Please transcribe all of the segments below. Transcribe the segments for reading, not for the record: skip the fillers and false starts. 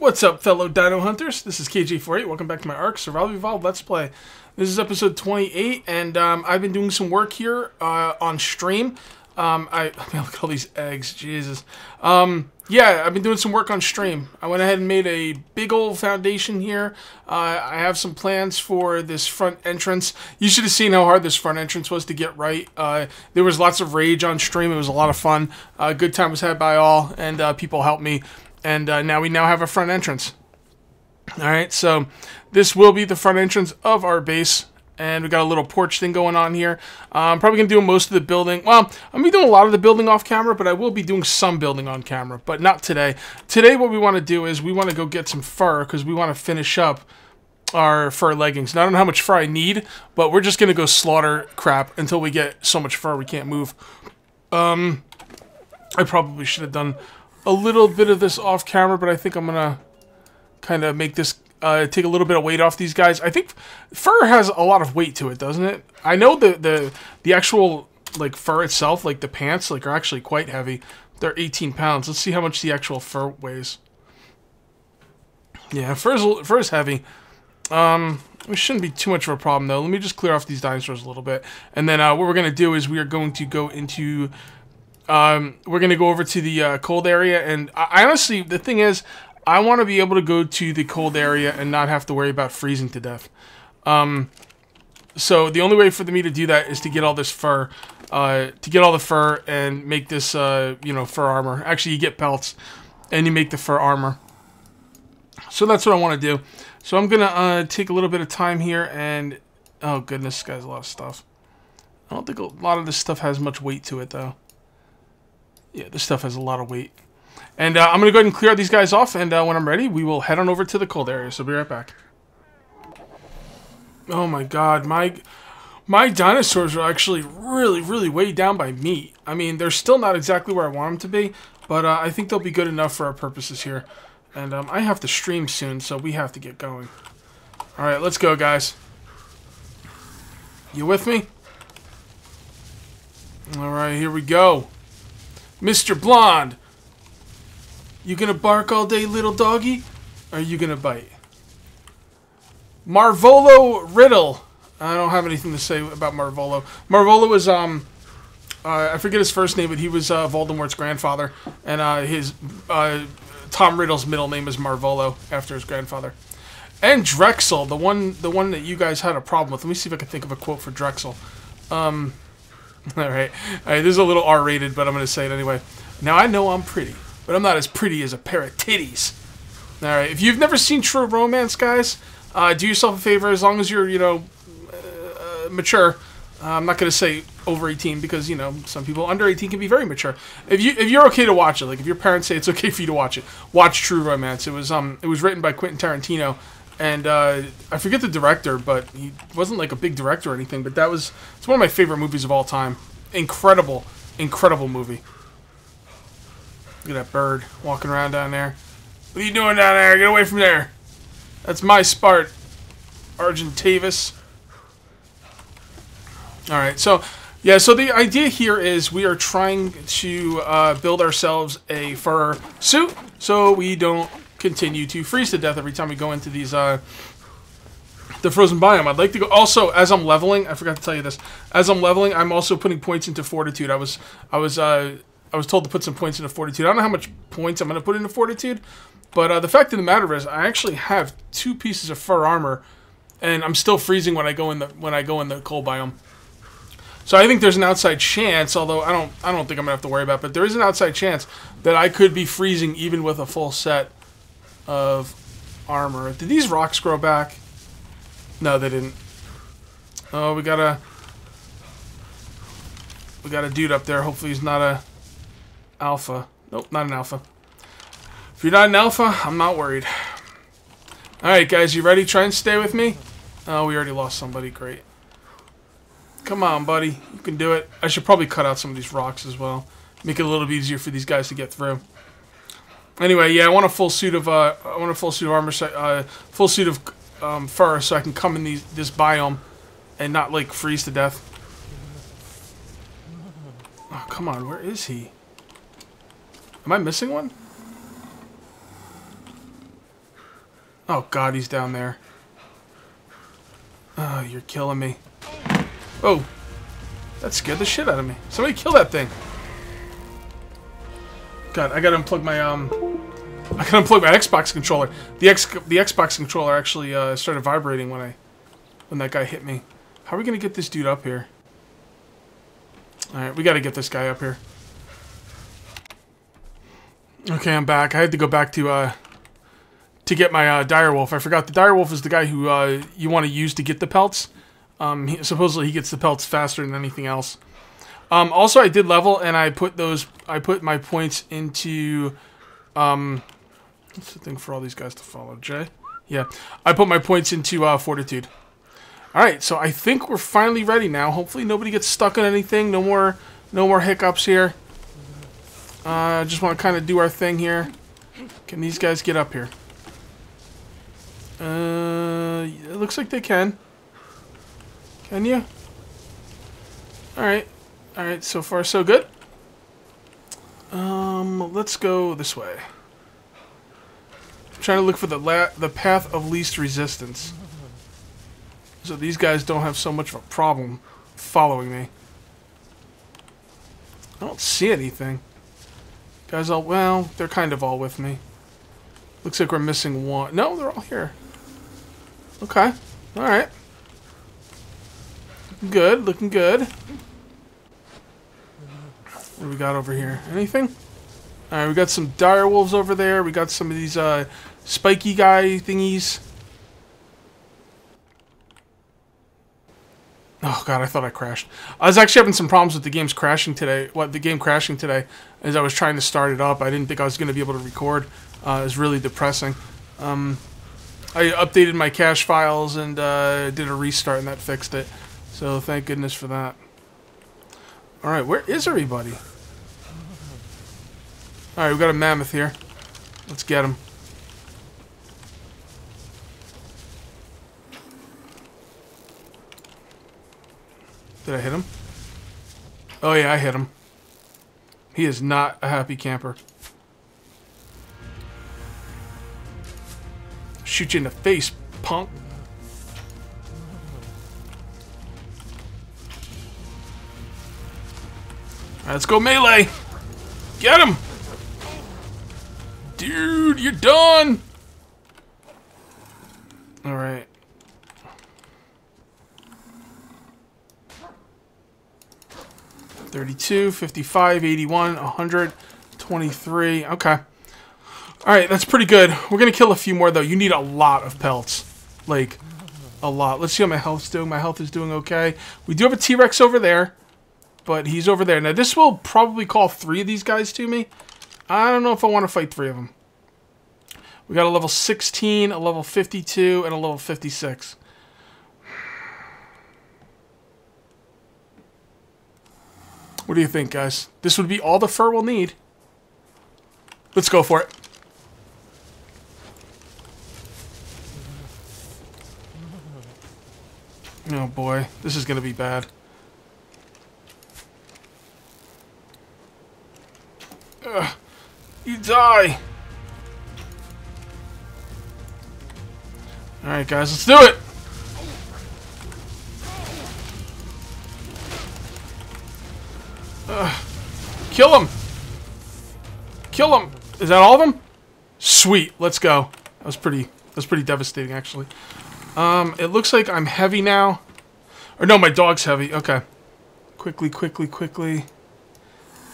What's up, fellow dino hunters? This is KJ48. Welcome back to my ARK Survival Evolved Let's Play. This is episode 28, and I've been doing some work here on stream. I mean, look at all these eggs, Jesus. Yeah, I've been doing some work on stream. I went ahead and made a big old foundation here. I have some plans for this front entrance. You should have seen how hard this front entrance was to get right. There was lots of rage on stream. It was a lot of fun. Good time was had by all, and people helped me. And now we have a front entrance. All right, so this will be the front entrance of our base. And we got a little porch thing going on here. I'm probably going to do most of the building. Well, I'm going to be doing a lot of the building off camera, but I will be doing some building on camera, but not today. Today, what we want to do is we want to go get some fur because we want to finish up our fur leggings. Now, I don't know how much fur I need, but we're just going to go slaughter crap until we get so much fur we can't move. I probably should have done a little bit of this off camera, but I think I'm going to kind of make this... take a little bit of weight off these guys. I think fur has a lot of weight to it, doesn't it? I know the actual like fur itself, like the pants, like are actually quite heavy. They're 18 pounds. Let's see how much the actual fur weighs. Yeah, fur is heavy. It shouldn't be too much of a problem though. Let me just clear off these dinosaurs a little bit, and then what we're gonna do is we are going to go into we're gonna go over to the cold area, and I honestly, the thing is, I want to be able to go to the cold area and not have to worry about freezing to death. So the only way for me to do that is to get all this fur, and make this, you know, fur armor. Actually, you get pelts and you make the fur armor. So that's what I want to do. So I'm going to take a little bit of time here and, oh goodness, this guy's a lot of stuff. I don't think a lot of this stuff has much weight to it though. Yeah, this stuff has a lot of weight. And I'm going to go ahead and clear these guys off, and when I'm ready, we will head on over to the cold area, so be right back. Oh my god, my dinosaurs are actually really, really weighed down by meat. I mean, they're still not exactly where I want them to be, but I think they'll be good enough for our purposes here. And I have to stream soon, so we have to get going. Alright, let's go, guys. You with me? Alright, here we go. Mr. Blonde! You gonna bark all day, little doggy? Or are you gonna bite? Marvolo Riddle. I don't have anything to say about Marvolo. Marvolo was, I forget his first name, but he was Voldemort's grandfather. And his, Tom Riddle's middle name is Marvolo, after his grandfather. And Drexel, the one that you guys had a problem with. Let me see if I can think of a quote for Drexel. Alright, this is a little R-rated, but I'm gonna say it anyway. Now I know I'm pretty, but I'm not as pretty as a pair of titties. Alright, if you've never seen True Romance, guys, do yourself a favor, as long as you're, you know, mature. I'm not going to say over 18, because, you know, some people under 18 can be very mature. If you're okay to watch it, like if your parents say it's okay for you to watch it, watch True Romance. It was written by Quentin Tarantino, and I forget the director, but he wasn't like a big director or anything, but that was, it's one of my favorite movies of all time. Incredible, incredible movie. Look at that bird walking around down there. What are you doing down there? Get away from there. That's my Spart, Argentavis. Alright, so, yeah, so the idea here is we are trying to build ourselves a fur suit so we don't continue to freeze to death every time we go into these, the frozen biome. I'd like to go, also, as I'm leveling, I forgot to tell you this, as I'm leveling, I'm also putting points into fortitude. I was told to put some points into fortitude. I don't know how much points I'm going to put into fortitude, but the fact of the matter is, I actually have 2 pieces of fur armor, and I'm still freezing when I go in the cold biome. So I think there's an outside chance, although I don't think I'm gonna have to worry about it, but there is an outside chance that I could be freezing even with a full set of armor. Did these rocks grow back? No, they didn't. Oh, we got a dude up there. Hopefully he's not a alpha. Nope, not an alpha. If you're not an alpha, I'm not worried. Alright, guys, you ready? Try and stay with me. Oh, we already lost somebody. Great. Come on, buddy. You can do it. I should probably cut out some of these rocks as well. Make it a little bit easier for these guys to get through. Anyway, yeah, I want a full suit of armor, full suit of fur, so I can come in this biome and not like freeze to death. Oh, come on. Where is he? Am I missing one? Oh god, he's down there. Oh, you're killing me. Oh, that scared the shit out of me. Somebody kill that thing. God, I gotta unplug my I gotta unplug my Xbox controller. The Xbox controller actually started vibrating when that guy hit me. How are we gonna get this dude up here? All right, we gotta get this guy up here. Okay, I'm back. I had to go back to get my Direwolf. I forgot the Direwolf is the guy who you want to use to get the pelts. Supposedly he gets the pelts faster than anything else. Also, I did level, and I put those. I put my points into. What's the thing for all these guys to follow? J. Yeah, I put my points into fortitude. All right, so I think we're finally ready now. Hopefully, nobody gets stuck on anything. No more hiccups here. I just want to kind of do our thing here. Can these guys get up here? It looks like they can. Can you? Alright. Alright, so far so good. Let's go this way. I'm trying to look for the path of least resistance. So these guys don't have so much of a problem following me. I don't see anything. Guys all, well, they're kind of all with me. Looks like we're missing one. No, they're all here. Okay. Alright. Good, looking good. What do we got over here? Anything? Alright, we got some direwolves over there. We got some of these spiky guy thingies. Oh god, I thought I crashed. I was actually having some problems with the game's crashing today. What the game crashing today? As I was trying to start it up, I didn't think I was going to be able to record. It was really depressing. I updated my cache files and did a restart, and that fixed it. So thank goodness for that. All right, where is everybody? All right, we got a mammoth here. Let's get him. Did I hit him? Oh yeah, I hit him. He is not a happy camper. Shoot you in the face, punk. Alright, let's go melee! Get him! Dude, you're done! Alright. $32, $55, $81, $123. Okay. Alright, that's pretty good. We're going to kill a few more, though. You need a lot of pelts. Like, a lot. Let's see how my health's doing. My health is doing okay. We do have a T-Rex over there, but he's over there. Now, this will probably call 3 of these guys to me. I don't know if I want to fight 3 of them. We got a level 16, a level 52, and a level 56. What do you think, guys? This would be all the fur we'll need. Let's go for it. Oh boy, this is gonna be bad. Ugh, you die! Alright guys, let's do it! Kill him! Kill him! Is that all of them? Sweet, let's go. That was pretty devastating, actually. It looks like I'm heavy now. Or no, my dog's heavy. Okay. Quickly.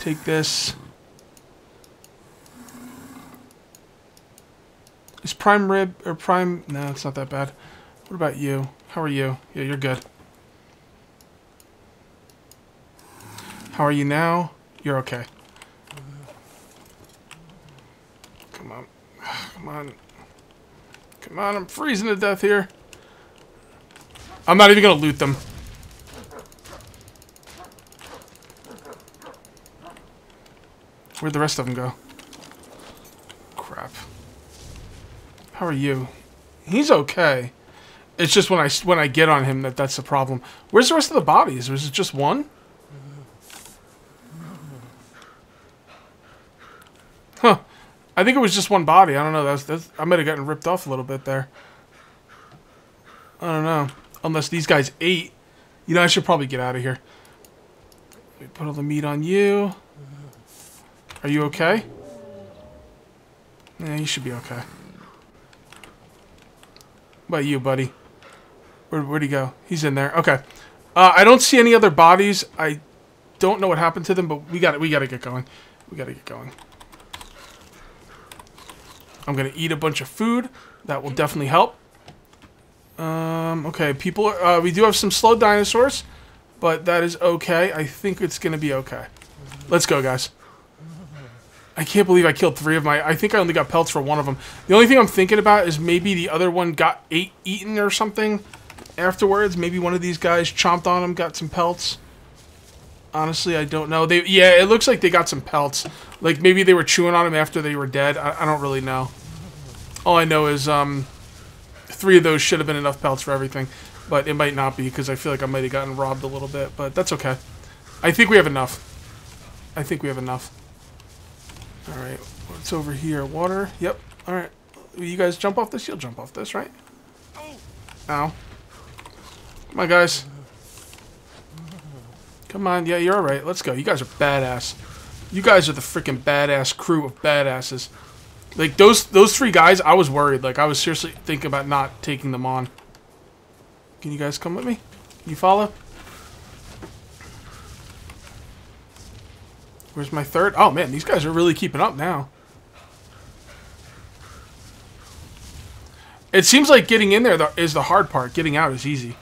Take this. Is prime rib, or prime... No, it's not that bad. What about you? How are you? Yeah, you're good. How are you now? You're okay. Come on. Come on. Come on, I'm freezing to death here. I'm not even gonna loot them. Where'd the rest of them go? Crap. How are you? He's okay. It's just when I get on him that's the problem. Where's the rest of the bodies? Was it just one? I think it was just one body. I don't know. That's I might have gotten ripped off a little bit there. I don't know. Unless these guys ate. You know, I should probably get out of here. Let me put all the meat on you. Are you okay? Yeah, you should be okay. What about you, buddy? Where'd he go? He's in there. Okay. I don't see any other bodies. I don't know what happened to them, but we gotta get going. We gotta get going. I'm gonna eat a bunch of food. That will definitely help. Okay, people are, we do have some slow dinosaurs, but that is okay. I think it's gonna be okay. Let's go, guys. I can't believe I killed three of my... I think I only got pelts for one of them. The only thing I'm thinking about is maybe the other one got eaten or something afterwards. Maybe one of these guys chomped on them, got some pelts. Honestly, I don't know. Yeah, it looks like they got some pelts. Like, maybe they were chewing on them after they were dead. I don't really know. All I know is three of those should have been enough pelts for everything. But it might not be, because I feel like I might have gotten robbed a little bit. But that's okay. I think we have enough. I think we have enough. Alright, what's over here? Water? Yep. Alright. You guys jump off this? You'll jump off this, right? Ow. Come on, guys. Come on. Yeah, you're alright. Let's go. You guys are badass. You guys are the freaking badass crew of badasses. Like, those three guys, I was worried. Like, I was seriously thinking about not taking them on. Can you guys come with me? Can you follow? Where's my third? Oh, man, these guys are really keeping up now. It seems like getting in there is the hard part. Getting out is easy.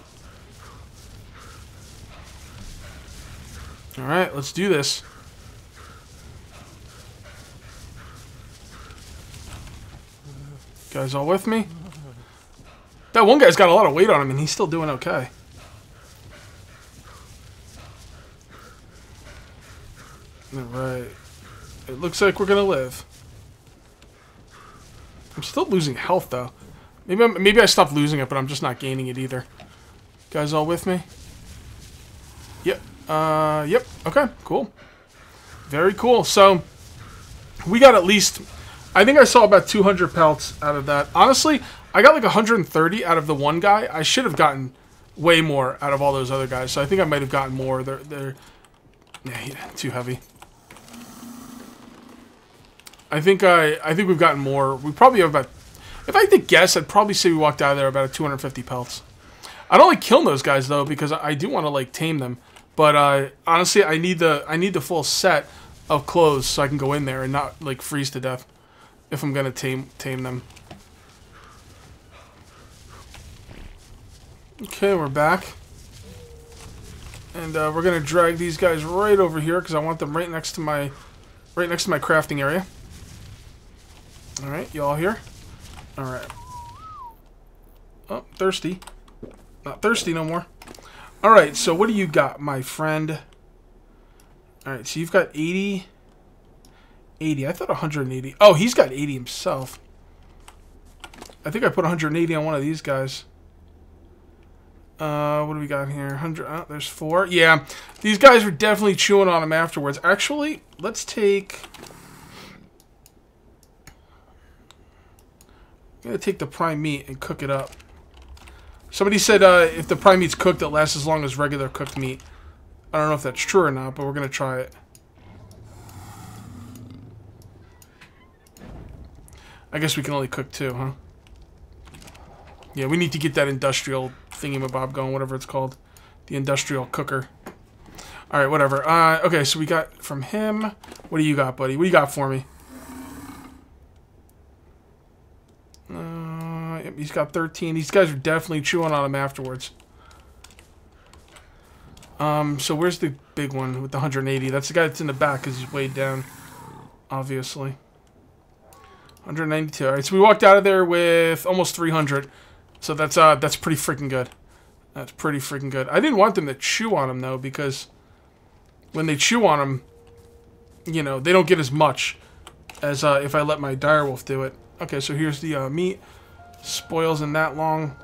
All right, let's do this. You guys all with me? That one guy's got a lot of weight on him, and he's still doing okay. Alright. It looks like we're gonna live. I'm still losing health, though. Maybe I stopped losing it, but I'm just not gaining it either. Guys all with me? Yep. Yep. Okay. Cool. Very cool. So, we got at least... I think I saw about 200 pelts out of that. Honestly, I got like 130 out of the one guy. I should have gotten way more out of all those other guys, so I think I might have gotten more. Yeah, too heavy. I think we've gotten more. We probably have about... If I had to guess, I'd probably say we walked out of there about 250 pelts. I don't like killing those guys, though, because I do want to, like, tame them. But, honestly, I need the full set of clothes so I can go in there and not, like, freeze to death if I'm going to tame them. Okay, we're back. And we're gonna drag these guys right over here because I want them right next to my crafting area. All right, y'all here? All right. Oh, thirsty. Not thirsty no more. All right. So what do you got, my friend? All right. So you've got 80. 80. I thought 180. Oh, he's got 80 himself. I think I put 180 on one of these guys. What do we got here? 100. Oh, there's four. Yeah, these guys were definitely chewing on them afterwards. Actually, let's take... I'm going to take the prime meat and cook it up. Somebody said if the prime meat's cooked, it lasts as long as regular cooked meat. I don't know if that's true or not, but we're going to try it. I guess we can only cook two, huh? Yeah, we need to get that industrial thingamabob going, whatever it's called. The industrial cooker. Alright, whatever. Okay, so we got from him. What do you got, buddy? What do you got for me? He's got 13. These guys are definitely chewing on him afterwards. So where's the big one with the 180? That's the guy that's in the back because he's weighed down, obviously. 192. Alright, so we walked out of there with almost 300. So that's pretty freaking good. That's pretty freaking good. I didn't want them to chew on them, though, because when they chew on them, you know, they don't get as much as if I let my direwolf do it. Okay, so here's the meat. Spoils in that long.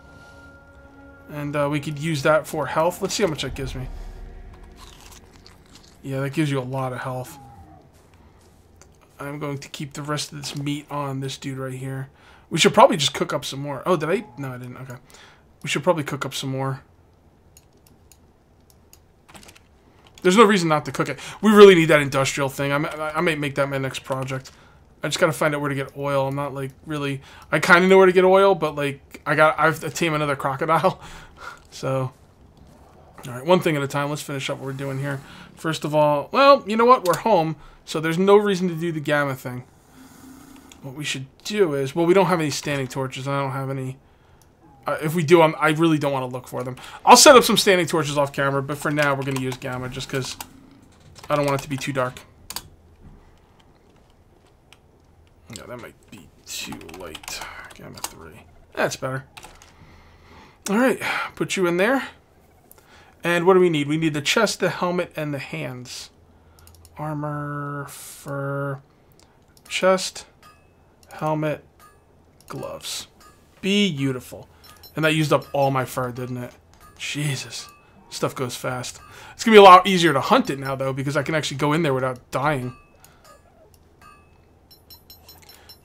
And we could use that for health. Let's see how much that gives me. Yeah, that gives you a lot of health. I'm going to keep the rest of this meat on this dude right here. We should probably just cook up some more. Oh, did I? No, I didn't. Okay. We should probably cook up some more. There's no reason not to cook it. We really need that industrial thing. I may make that my next project. I just gotta find out where to get oil. I'm not, like, really... I kind of know where to get oil, but, like, I have to tame another crocodile. So... Alright, one thing at a time. Let's finish up what we're doing here. First of all... Well, you know what? We're home, so there's no reason to do the gamma thing. What we should do is... Well, we don't have any standing torches. I don't have any... if we do, I really don't want to look for them. I'll set up some standing torches off camera, but for now we're going to use gamma just because I don't want it to be too dark. No, that might be too light. Gamma 3. That's better. Alright, put you in there. And what do we need? We need the chest, the helmet, and the hands. Armor, fur, chest, helmet, gloves. Beautiful. And that used up all my fur, didn't it? Jesus. Stuff goes fast. It's going to be a lot easier to hunt it now, though, because I can actually go in there without dying.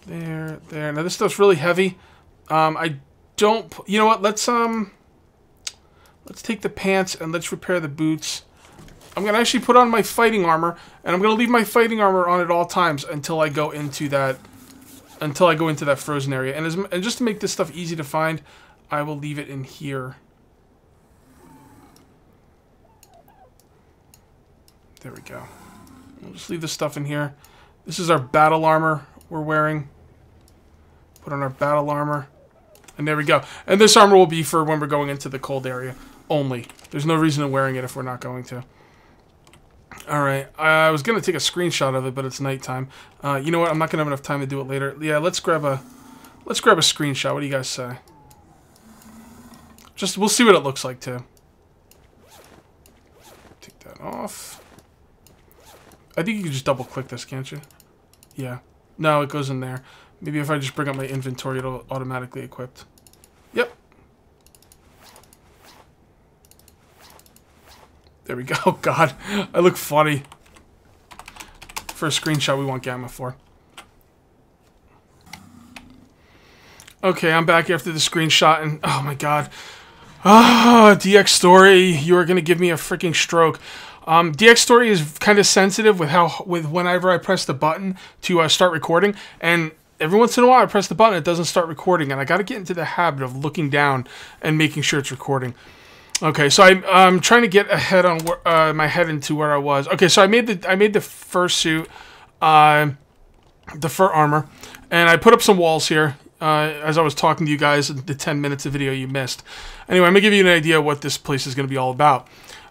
There, there. Now, this stuff's really heavy. I don't... You know what? Let's take the pants and let's repair the boots. I'm going to actually put on my fighting armor, and I'm going to leave my fighting armor on at all times until I go into that... Until I go into that frozen area. And just to make this stuff easy to find, I will leave it in here. There we go. We'll just leave this stuff in here. This is our battle armor we're wearing. Put on our battle armor. And there we go. And this armor will be for when we're going into the cold area only. There's no reason in wearing it if we're not going to. Alright, I was going to take a screenshot of it, but it's nighttime. You know what, I'm not going to have enough time to do it later. Yeah, let's grab a screenshot. What do you guys say? Just, we'll see what it looks like, too. Take that off. I think you can just double-click this, can't you? Yeah. No, it goes in there. Maybe if I just bring up my inventory, it'll automatically equip. Yep. There we go. Oh, God, I look funny. For a screenshot, we want gamma for. Okay, I'm back after the screenshot, and oh my God, DX Story, you are gonna give me a freaking stroke. DX Story is kind of sensitive with whenever I press the button to start recording, and every once in a while I press the button, it doesn't start recording, and I gotta get into the habit of looking down and making sure it's recording. Okay, so I'm trying to get ahead on my head into where I was. Okay, so I made the fursuit, the fur armor, and I put up some walls here as I was talking to you guys. The 10 minutes of video you missed. Anyway, I'm gonna give you an idea what this place is gonna be all about.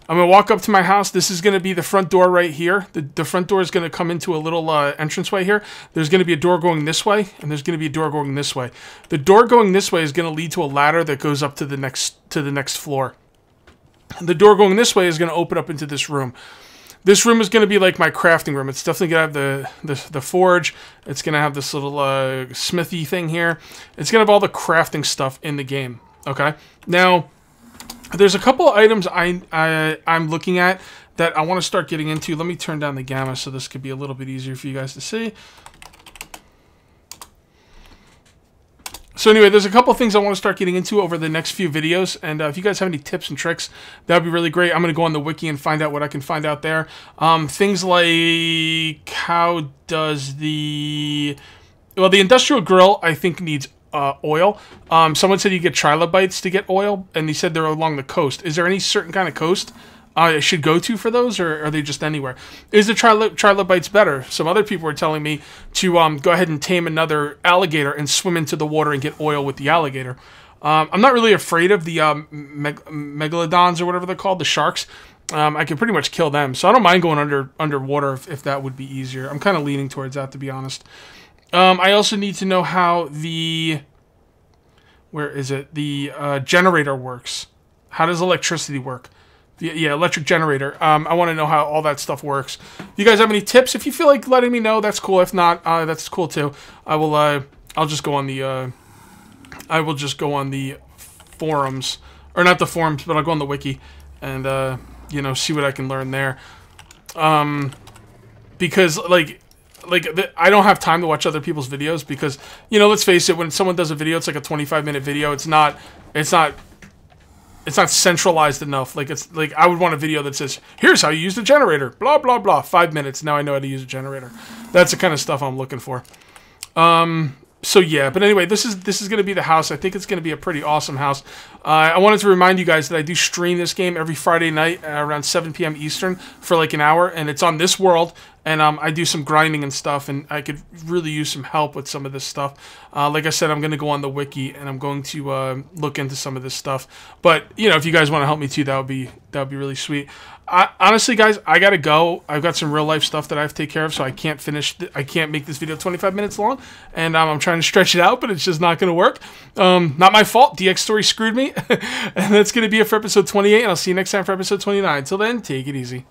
I'm gonna walk up to my house. This is gonna be the front door right here. The front door is gonna come into a little entranceway here. There's gonna be a door going this way, and there's gonna be a door going this way. The door going this way is gonna lead to a ladder that goes up to the next floor. The door going this way is going to open up into this room. This room is going to be like my crafting room. It's definitely going to have the forge. It's going to have this little smithy thing here. It's going to have all the crafting stuff in the game. Okay? Now, there's a couple of items I'm looking at that I want to start getting into. Let me turn down the gamma so this could be a little bit easier for you guys to see. So anyway, there's a couple things I want to start getting into over the next few videos, and if you guys have any tips and tricks, that would be really great. I'm going to go on the wiki and find out what I can find out there. Things like how does the... Well, the industrial grill, I think, needs oil. Someone said you get trilobites to get oil, and they said they're along the coast. Is there any certain kind of coast I should go to for those, or are they just anywhere? Is the trilobites better? Some other people were telling me to go ahead and tame another alligator and swim into the water and get oil with the alligator. I'm not really afraid of the megalodons or whatever they're called, the sharks. I can pretty much kill them, so I don't mind going underwater if that would be easier. I'm kind of leaning towards that, to be honest. I also need to know how the... Where is it? The generator works. How does electricity work? Yeah, electric generator. I want to know how all that stuff works. You guys have any tips? If you feel like letting me know, that's cool. If not, that's cool too. I'll just go on the. I will just go on the forums, or not the forums, but I'll go on the wiki, and you know, see what I can learn there. Because like, I don't have time to watch other people's videos because, you know, let's face it, when someone does a video, it's like a 25-minute video. It's not centralized enough. I would want a video that says, here's how you use the generator, blah, blah, blah, 5 minutes. Now I know how to use a generator. That's the kind of stuff I'm looking for. So yeah, but anyway, this is going to be the house. I think it's going to be a pretty awesome house. I wanted to remind you guys that I do stream this game every Friday night around 7 p.m. Eastern for like an hour, and it's on this world, and I do some grinding and stuff, and I could really use some help with some of this stuff. Like I said, I'm going to go on the wiki, and I'm going to look into some of this stuff. But, you know, if you guys want to help me too, that would be really sweet. Honestly, guys, I got to go. I've got some real-life stuff that I have to take care of, so I can't finish. I can't make this video 25 minutes long, and I'm trying to stretch it out, but it's just not going to work. Not my fault. DX Story screwed me. And that's going to be it for episode 28, and I'll see you next time for episode 29. Till then, take it easy.